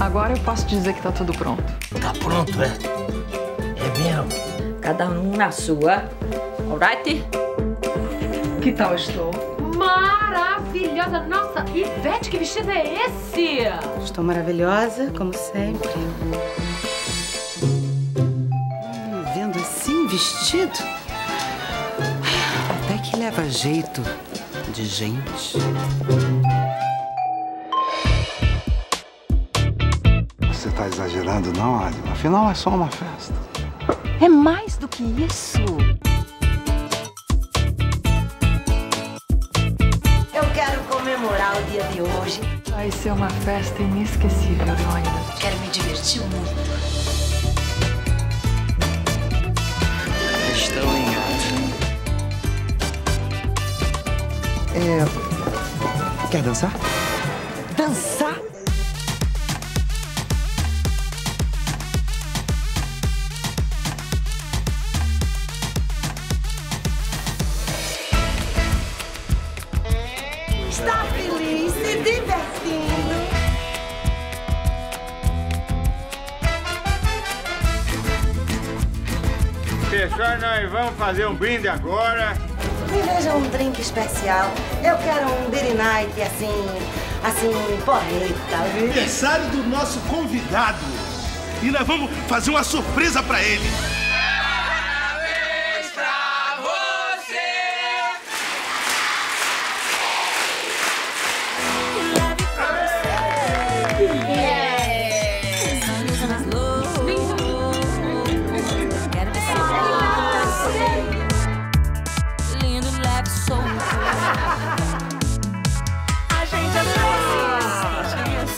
Agora eu posso dizer que tá tudo pronto. Tá pronto, é? É mesmo? Cada um na sua. Alright? Que tal estou? Maravilhosa! Nossa, Ivete, que vestido é esse? Estou maravilhosa, como sempre. Vendo assim, vestido? Até que leva jeito de gente. Você tá exagerando, não, Adi? Afinal, é só uma festa. É mais do que isso. Eu quero comemorar o dia de hoje. Vai ser uma festa inesquecível, Lônia. Quero me divertir muito. Estou em casa. Quer dançar? Dançar? Está feliz, se divertindo. Pessoal, nós vamos fazer um brinde agora. Me veja um drink especial. Eu quero um beer night assim, porreta. Aniversário do nosso convidado. E nós vamos fazer uma surpresa pra ele.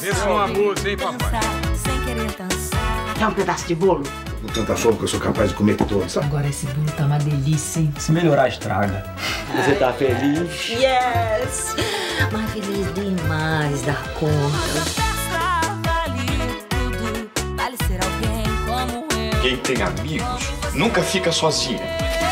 Esse é uma música, hein, papai? Quer um pedaço de bolo? Com tanta fome que eu sou capaz de comer todos. Agora esse bolo tá uma delícia, hein? Se melhorar, estraga. Você tá feliz? Yes! Mas feliz demais da conta. Quem tem amigos nunca fica sozinha.